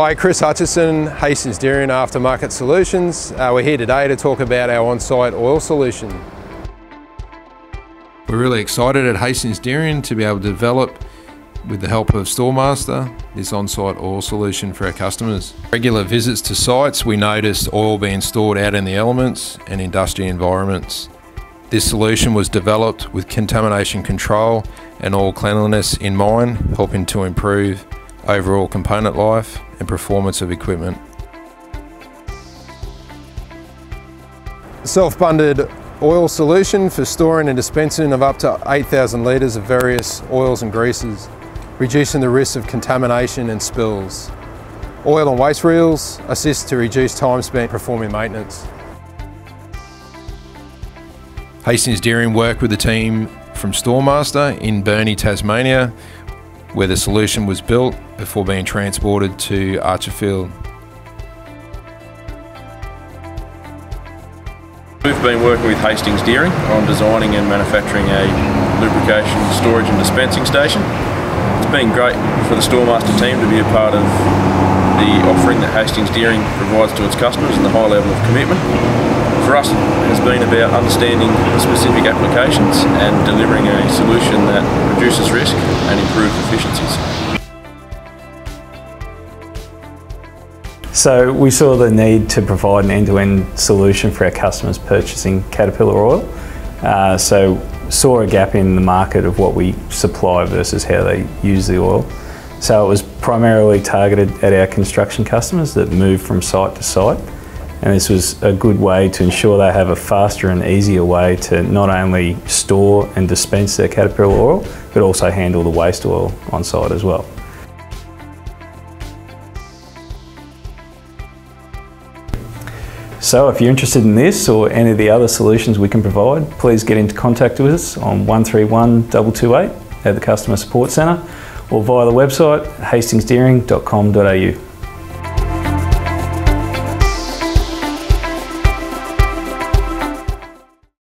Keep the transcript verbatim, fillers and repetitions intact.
Hi, Chris Hutchison, Hastings Deering Aftermarket Solutions. Uh, we're here today to talk about our on-site oil solution. We're really excited at Hastings Deering to be able to develop, with the help of Storemasta, this on-site oil solution for our customers. Regular visits to sites, we noticed oil being stored out in the elements and industrial environments. This solution was developed with contamination control and oil cleanliness in mind, helping to improve overall component life and performance of equipment. Self-bunded oil solution for storing and dispensing of up to eight thousand litres of various oils and greases, reducing the risk of contamination and spills. Oil and waste reels assist to reduce time spent performing maintenance. Hastings Deering worked with a team from Storemasta in Burnie, Tasmania, where the solution was built before being transported to Archerfield. We've been working with Hastings Deering on designing and manufacturing a lubrication storage and dispensing station. It's been great for the Storemasta team to be a part of the offering that Hastings Deering provides to its customers and the high level of commitment. For us, it has been about understanding specific applications and delivering a solution that reduces risk and improves efficiencies. So we saw the need to provide an end-to-end solution for our customers purchasing Caterpillar oil. Uh, so saw a gap in the market of what we supply versus how they use the oil. So it was primarily targeted at our construction customers that move from site to site. And this was a good way to ensure they have a faster and easier way to not only store and dispense their Caterpillar oil, but also handle the waste oil on site as well. So if you're interested in this or any of the other solutions we can provide, please get into contact with us on one three one, two two eight at the Customer Support Centre or via the website hastings deering dot com dot A U.